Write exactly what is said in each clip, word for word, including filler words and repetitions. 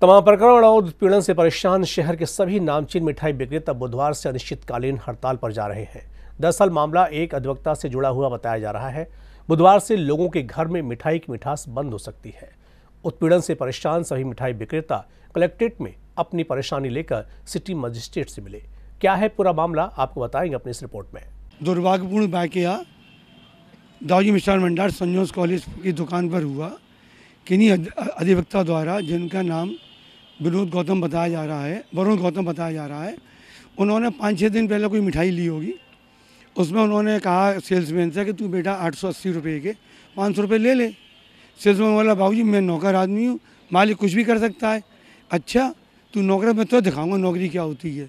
तमाम प्रकरण और उत्पीड़न से परेशान शहर के सभी नामचीन मिठाई विक्रेता बुधवार से अनिश्चितकालीन हड़ताल पर जा रहे हैं। दरअसल मामला एक अधिवक्ता से जुड़ा हुआ बताया जा रहा है। बुधवार से लोगों के घर में मिठाई की मिठास बंद हो सकती है। उत्पीड़न से परेशान सभी मिठाई विक्रेता कलेक्ट्रेट में अपनी परेशानी लेकर सिटी मजिस्ट्रेट से मिले। क्या है पूरा मामला, आपको बताएंगे अपनी इस रिपोर्ट में। दुर्भाग्यपूर्ण वाकया दाऊजी मिष्ठान भंडार संजोस कॉलेज की दुकान पर हुआ। किन्हीं अधिवक्ता द्वारा, जिनका नाम विनोद गौतम बताया जा रहा है, वरुण गौतम बताया जा रहा है, उन्होंने पाँच छः दिन पहले कोई मिठाई ली होगी। उसमें उन्होंने कहा सेल्समैन से कि तू बेटा आठ सौ अस्सी रुपये के पाँच सौ रुपये ले ले। सेल्समैन बोला, बाबू जी मैं नौकर आदमी हूँ, मालिक कुछ भी कर सकता है। अच्छा तू नौकर, मैं तो दिखाऊंगा नौकरी क्या होती है,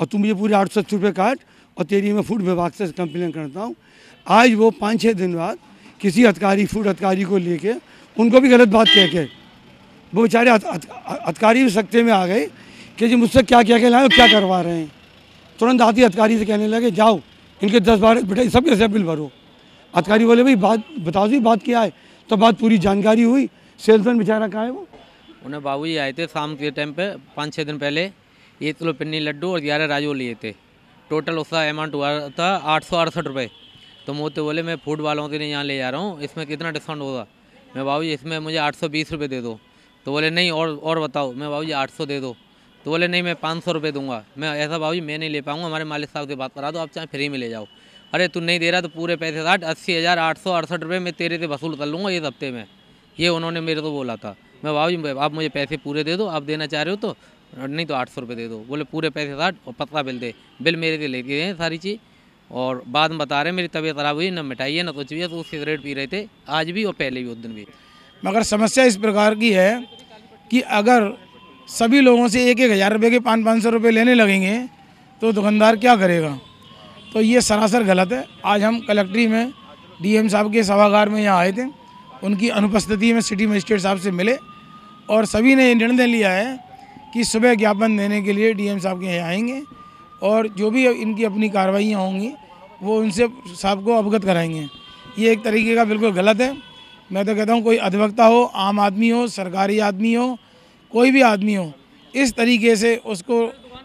और तुम ये पूरे आठ सौ अस्सी रुपये काट, और तेरी मैं फूड विभाग से कंप्लेन करता हूँ। आज वो पाँच छः दिन बाद किसी अधिकारी, फूड अधिकारी को लेके, उनको भी गलत बात कह के, वो बेचारे अधिकारी भी सकते में आ गए कि जी मुझसे क्या क्या कहलाएं और क्या करवा रहे हैं। तुरंत आती अधिकारी से कहने लगे, जाओ इनके दस बारह बेटा सबके सब बिल भरो। अधिकारी बोले, भाई बात बताओ जी बात क्या है। तो बात पूरी जानकारी हुई। सेल्समैन बेचारा कहाँ है वो? उन्हें बाबू जी आए थे शाम के टाइम पे, पाँच छः दिन पहले एक किलो पिन्नी लड्डू और ग्यारह राजो लिए थे। टोटल उसका अमाउंट हुआ था आठ सौ अड़सठ रुपये। तो वो तो बोले मैं फूड वालों के लिए यहाँ ले जा रहा हूँ, इसमें कितना डिस्काउंट होगा। मैं बाबू जी इसमें मुझे आठ सौ बीस रुपये दे दो। तो बोले नहीं और और बताओ। मैं बाबू जी आठ सौ दे दो। तो बोले नहीं मैं पाँच सौ रुपये दूँगा। मैं ऐसा बाबू जी मैं नहीं ले पाऊँगा, हमारे मालिक साहब से बात करा दो, आप चाहे फ्री में ले जाओ। अरे तू नहीं दे रहा तो पूरे पैसे साठ अस्सी हज़ार आठ सौ अड़सठ रुपये मैं तेरे से वसूल कर लूँगा इस हफ्ते में, ये उन्होंने मेरे को बोला था। मैं बाबू जी आप मुझे पैसे पूरे दे दो, आप देना चाह रहे हो तो, नहीं तो आठ सौ रुपये दे दो। बोले पूरे पैसे साठ और पतला बिल दे। बिल मेरे से लेके गए हैं सारी चीज़, और बाद में बता रहे मेरी तबीयत ख़राब हुई, ना मिठाई है ना कुछ भी है। तो सिगरेट पी रहे थे आज भी और पहले भी, उस दिन भी। मगर समस्या इस प्रकार की है कि अगर सभी लोगों से एक एक हज़ार रुपये के पाँच पाँच सौ रुपये लेने लगेंगे तो दुकानदार क्या करेगा। तो ये सरासर गलत है। आज हम कलेक्ट्री में डीएम साहब के सभागार में यहाँ आए थे, उनकी अनुपस्थिति में सिटी मजिस्ट्रेट साहब से मिले, और सभी ने निर्णय लिया है कि सुबह ज्ञापन देने के लिए डीएम साहब के यहाँ आएंगे, और जो भी इनकी अपनी कार्रवाइयाँ होंगी वो उनसे साहब को अवगत कराएंगे। ये एक तरीके का बिल्कुल गलत है। मैं तो कहता हूँ कोई अधिवक्ता हो, आम आदमी हो, सरकारी आदमी हो, कोई भी आदमी हो, इस तरीके से उसको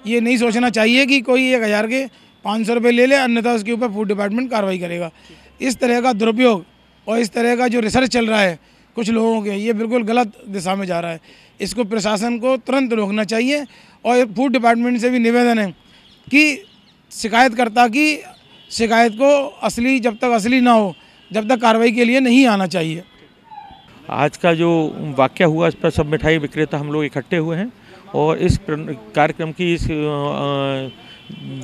ये नहीं सोचना चाहिए कि कोई एक हज़ार के पाँच सौ रुपये ले ले, अन्यथा उसके ऊपर फूड डिपार्टमेंट कार्रवाई करेगा। इस तरह का दुरुपयोग और इस तरह का जो रिसर्च चल रहा है कुछ लोगों के, ये बिल्कुल गलत दिशा में जा रहा है। इसको प्रशासन को तुरंत रोकना चाहिए, और फूड डिपार्टमेंट से भी निवेदन है कि शिकायतकर्ता की शिकायत को असली, जब तक असली ना हो, जब तक कार्रवाई के लिए नहीं आना चाहिए। आज का जो वाकया हुआ इस पर सब मिठाई विक्रेता हम लोग इकट्ठे हुए हैं, और इस कार्यक्रम की इस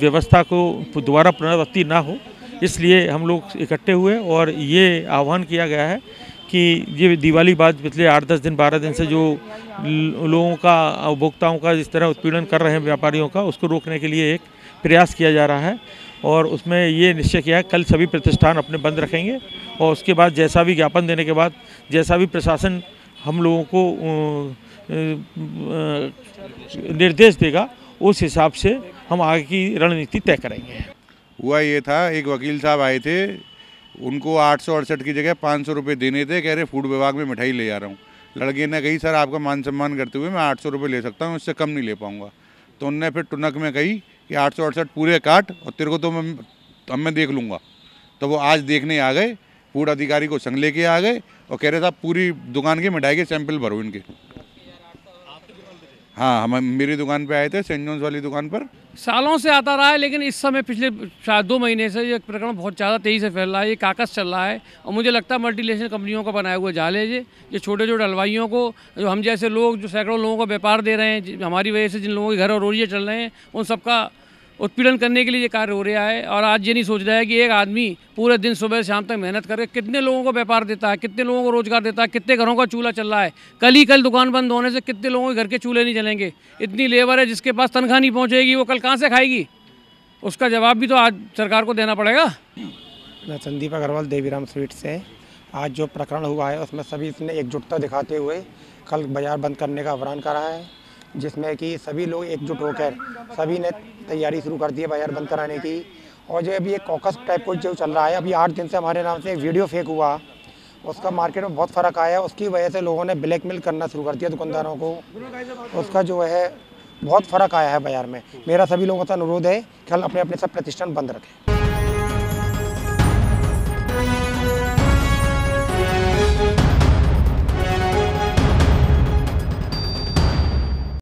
व्यवस्था को दोबारा पुनरावृत्ति ना हो, इसलिए हम लोग इकट्ठे हुए, और ये आह्वान किया गया है कि ये दिवाली बाद पिछले आठ दस दिन बारह दिन से जो लोगों का, उपभोक्ताओं का जिस तरह उत्पीड़न कर रहे हैं व्यापारियों का, उसको रोकने के लिए एक प्रयास किया जा रहा है। और उसमें ये निश्चय किया है कल सभी प्रतिष्ठान अपने बंद रखेंगे, और उसके बाद जैसा भी ज्ञापन देने के बाद जैसा भी प्रशासन हम लोगों को निर्देश देगा उस हिसाब से हम आगे की रणनीति तय करेंगे। हुआ ये था, एक वकील साहब आए थे, उनको आठ सौ अड़सठ की जगह पाँच सौ रुपये देने थे। कह रहे फूड विभाग में मिठाई ले जा रहा हूँ। लड़के ने कही सर आपका मान सम्मान करते हुए मैं आठ सौ रुपये ले सकता हूँ, इससे कम नहीं ले पाऊँगा। तो उनने फिर टुनक में कही कि आठ सौ अड़सठ पूरे काट और तेरे को तो मैं तो मैं देख लूँगा। तो वो आज देखने आ गए, फूड अधिकारी को संग लेके आ गए, और कह रहे साहब पूरी दुकान के मिठाई के सैंपल भरो इनके। हाँ हम मेरी दुकान पे आए थे, सेंट जॉन्स वाली दुकान पर। सालों से आता रहा है, लेकिन इस समय पिछले शायद दो महीने से ये प्रकरण बहुत ज़्यादा तेज़ी से फैल रहा है। ये काकस चल रहा है, और मुझे लगता है मल्टीनेशनल कंपनियों का बनाए हुए जाल है ये। ये छोटे छोटे हलवाइयों को, जो हम जैसे लोग जो सैकड़ों लोगों को व्यापार दे रहे हैं, हमारी वजह से जिन लोगों के घर और रोज़ियाँ चल रहे हैं, उन सबका उत्पीड़न करने के लिए ये कार्य हो रहा है। और आज ये नहीं सोच रहा है कि एक आदमी पूरे दिन सुबह शाम तक मेहनत करके कितने लोगों को व्यापार देता है, कितने लोगों को रोजगार देता है, कितने घरों का चूल्हा चल रहा है। कल ही कल दुकान बंद होने से कितने लोगों के घर के चूल्हे नहीं जलेंगे। इतनी लेबर है जिसके पास तनख्वाह नहीं पहुँचेगी, वो कल कहाँ से खाएगी। उसका जवाब भी तो आज सरकार को देना पड़ेगा। मैं संदीप अग्रवाल देवीराम स्वीट से। आज जो प्रकरण हुआ है उसमें सभी इसने एकजुटता दिखाते हुए कल बाजार बंद करने का आह्वान करा है, जिसमें कि सभी लोग एकजुट होकर सभी ने तैयारी शुरू कर दी है बाजार बंद कराने की। और जो अभी एक कॉकस टाइप को जो चल रहा है, अभी आठ दिन से हमारे नाम से एक वीडियो फेक हुआ, उसका मार्केट में बहुत फ़र्क आया है। उसकी वजह से लोगों ने ब्लैकमेल करना शुरू कर दिया दुकानदारों को। उसका जो है बहुत फ़र्क आया है बाज़ार में। मेरा सभी लोगों का अनुरोध है कि अपने अपने सब प्रतिष्ठान बंद रखें।